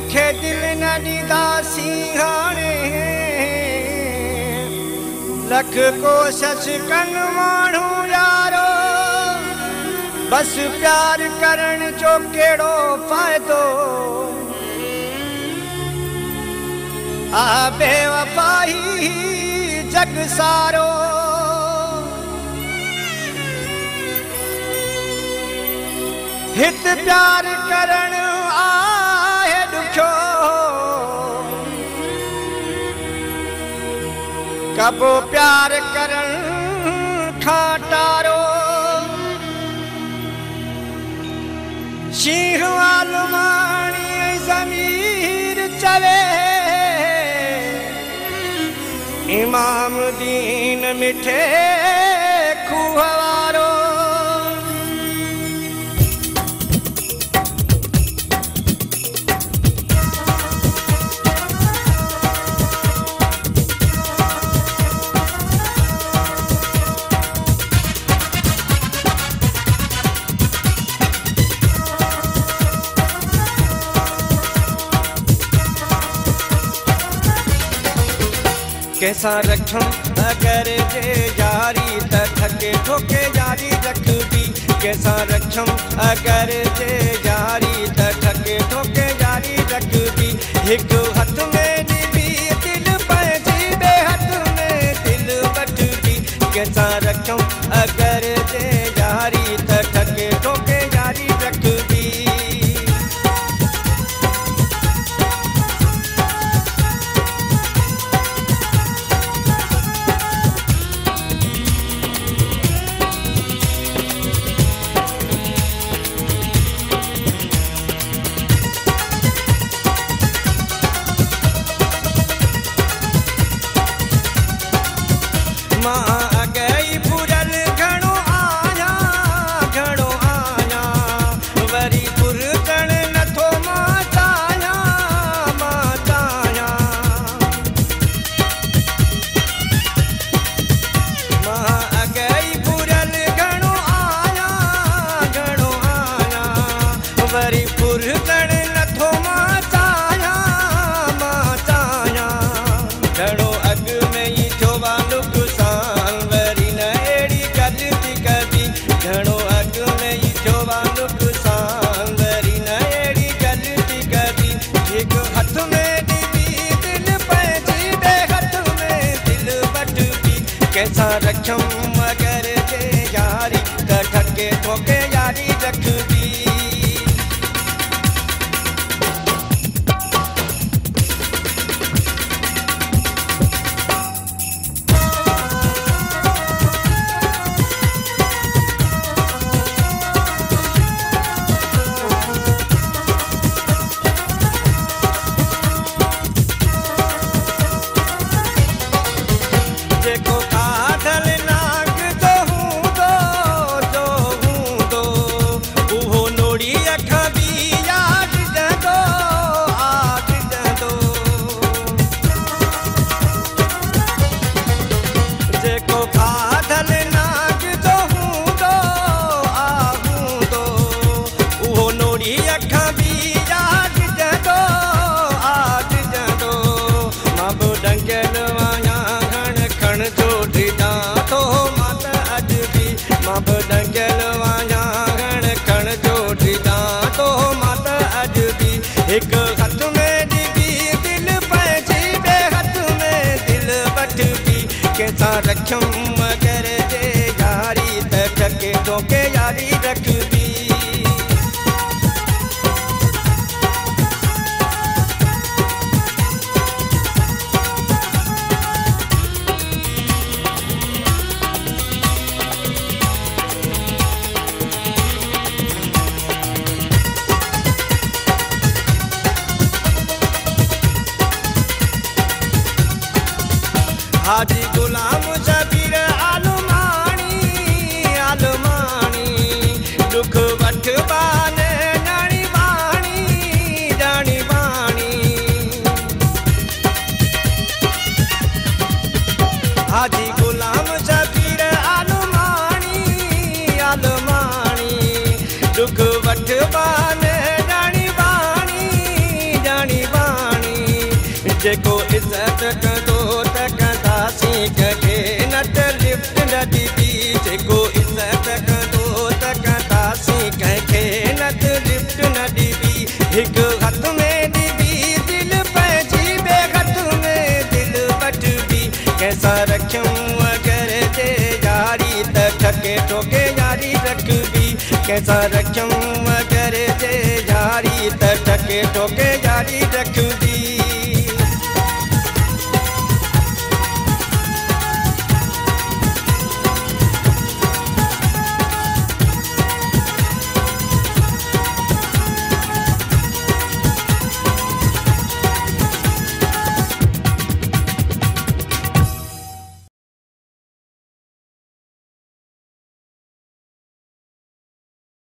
रखे दिल न दीदा सिंघाड़े लख कोशिश कन मानू यारो बस प्यार करण जो केड़ो फायदो आ बेवफाई जग सारो हित प्यार करण आए दुखो कबो प्यार करण खाटारो शीह आलमानी ज़मीर चले इमाम दीन मिठे खुवारो कैसा रखूं अगर जे यारी त थके ठोके यारी रखबी कैसा रखूं अगर जे यारी त थके ठोके यारी रखबी एक हाथ में निभी दिल पैजी बे हाथ में दिल बटबी कैसा रखूं अगर जे यारी त थके ठोके यारी रखबी कैसा रखूं मगर जे यारी त ठके ठोके यारी रखबी एक हाथ में निभी दिल पैजी बे हाथ में दिल बटबी कैसा रखूं मगर जे यारी त ठके ठोके यारी रखबी हाजी गुलाम शबीर आलमानी आलमानी दुख कैसा रखूं मगर जे यारी तटके टोके यारी रखूं।